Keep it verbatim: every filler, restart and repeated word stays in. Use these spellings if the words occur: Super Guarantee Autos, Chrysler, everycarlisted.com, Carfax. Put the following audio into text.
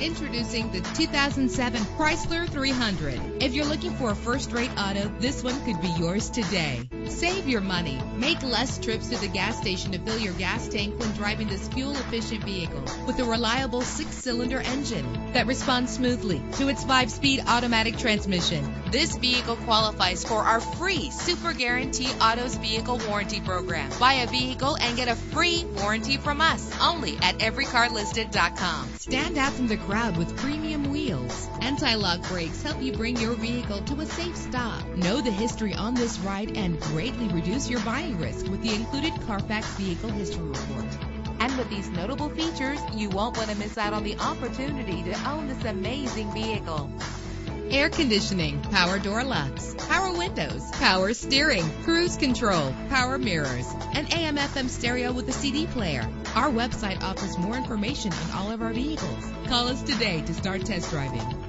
Introducing the two thousand seven Chrysler three hundred. If you're looking for a first-rate auto, this one could be yours today. Save your money. Make less trips to the gas station to fill your gas tank when driving this fuel-efficient vehicle with a reliable six-cylinder engine that responds smoothly to its five-speed automatic transmission. This vehicle qualifies for our free Super Guarantee Autos Vehicle Warranty Program. Buy a vehicle and get a free warranty from us only at every car listed dot com. Stand out from the crowd with premium wheels. Anti-lock brakes help you bring your vehicle to a safe stop. Know the history on this ride and greatly reduce your buying risk with the included Carfax Vehicle History Report. And with these notable features, you won't want to miss out on the opportunity to own this amazing vehicle. Air conditioning, power door locks, power windows, power steering, cruise control, power mirrors, and A M F M stereo with a C D player. Our website offers more information on all of our vehicles. Call us today to start test driving.